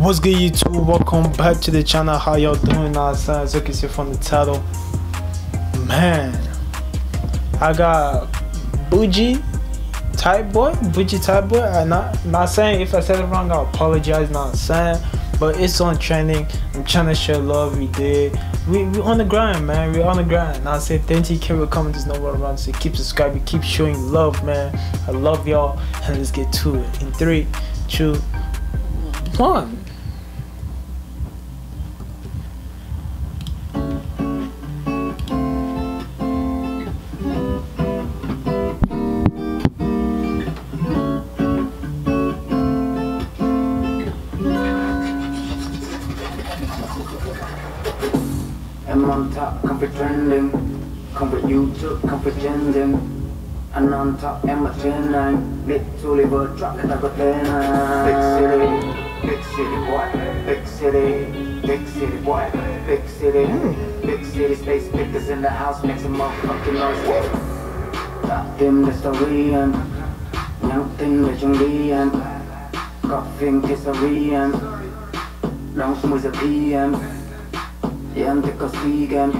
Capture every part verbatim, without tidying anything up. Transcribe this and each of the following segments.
What's good, YouTube? Welcome back to the channel. How y'all doing? Outside, as you can see from the title, man, I got Bougie Type Boy, Bougie Type Boy. I'm not, not saying, if I said it wrong, I apologize. Not saying, but it's on trending. I'm trying to share love. We did. We we on the grind, man. We on the grind. Now I say twenty K will come. There's no one around. So keep subscribing. Keep showing love, man. I love y'all. And let's get to it. In three, two, one. I'm on top, come pretending, come with YouTube, come pretending. I'm on top, I'm a Gen nine, literally we're dropping like a ten. Big city, big city boy, big city, big city boy, big city, mm. Big city space pickers in the house, makes a motherfucking noise. Got them that's a real, nothing that's a real, coughing is a real, long was a P M, young to cause vegan,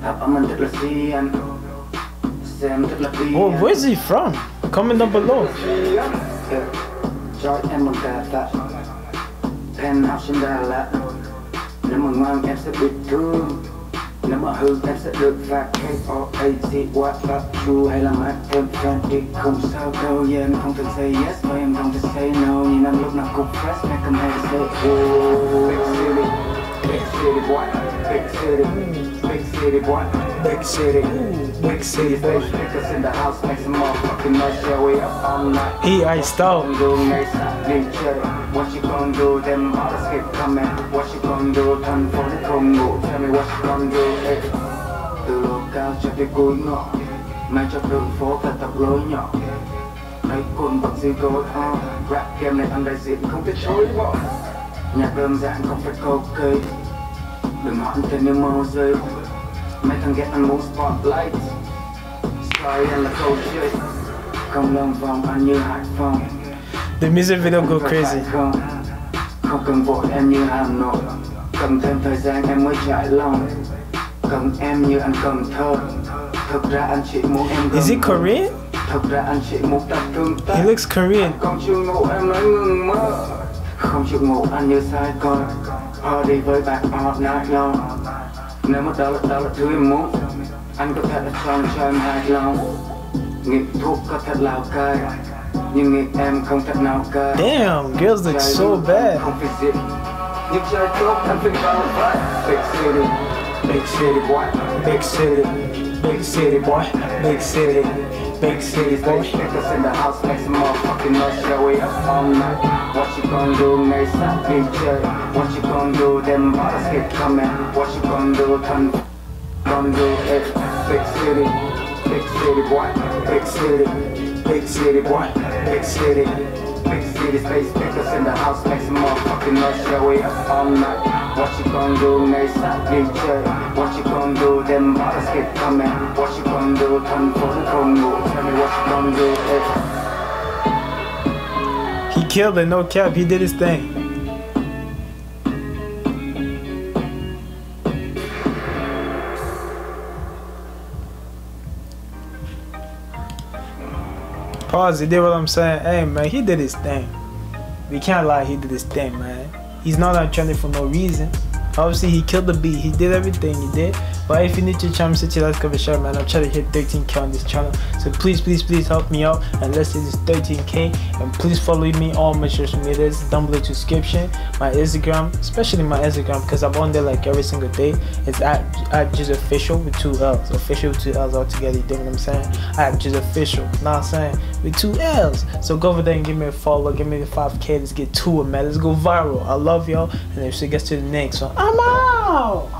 half a month to see and send to the P M. Well, where's he from? Comment down below. Yeah. Chart em một cà tạ penthouse trên Đà Lạt. Nếu mà ngoan em sẽ bị thương, nếu mà hư em sẽ được phạt. K O A T WhatsApp true hay là mát em friendly. Không sao đâu, yeah em không thể say yes mà em không thể say no. Nhìn em lúc nào cũng fresh, make em hay say oh. Big city, big city boy, big city, big city boy, big city, big city face pickers in the house, make some more fucking noise, yeah we up all night. He iced out. What you gon' do, them others keep coming. What you gon' do, turn for the Congo. Tell me what you gon' do, hey. Từ lô cao cho tới cuối ngõ, mang cho đường phố và tập lối nhỏ. Lấy cuộn bằng dư cối ho, rap game này thằng đại diện không thể chối bỏ. Nhạc đơn giản không phải câu cây, đừng hỏi thêm những màu rơi. Mấy thằng ghét ăn muốn spotlight, sorry em là câu chơi. Không lòng vòng ăn như Hải Phòng. The music video go crazy. Không cần vội em như Hà Nội, cần thêm thời gian em mới trải lòng. Cần em như anh Cần Thơ, thật ra anh chỉ muốn em. Is he Korean? Thật ra anh chỉ muốn tập thương ta. He looks Korean. Không chịu ngủ em nói ngừng mơ, không chịu ngủ anh như Sài Gòn. Party với bạn all night long. Nếu mà đó là đó là thứ em muốn, anh có thể là chọn cho em hài lòng. Nghiệp thuốc có thể Lào Cai. Damn, girls look so bad. Big city boy, big city, big city boy, big city, big city boy. Pickers in the house, make some motherfucking noise, yeah we up all night. What you gon' do, make some D J. What you gon' do, them bottles keep coming. What you gon' do, turn, gon' do it. Big city, big city boy, big city. Big city boy, big city, big city space pickers in the house, make some motherfucking noise, yeah we up all night. What you gon' do, make some D J. What you gon' do, them bottles keep coming. What you gon' do, turn for the Congo. Tell me what you gon' do, hey. He killed it, no cap, he did his thing. Pause, he did what I'm saying. Hey man, he did his thing. We can't lie, he did his thing, man. He's not on trending for no reason. Obviously he killed the beat, he did everything he did. But if you need to channel, sit your last cover shot, man. I'm trying to hit thirteen K on this channel. So please, please, please help me out and let's hit this thirteen K. And please follow me on all my social medias down below description. My Instagram, especially my Instagram, because I'm on there like every single day. It's at at just official with two L's. Official with two L's all together, you know what I'm saying? At just official, not saying with two L's. So go over there and give me a follow, give me the five K, let's get to it, man. Let's go viral. I love y'all. And if she gets to the next one, I'm out.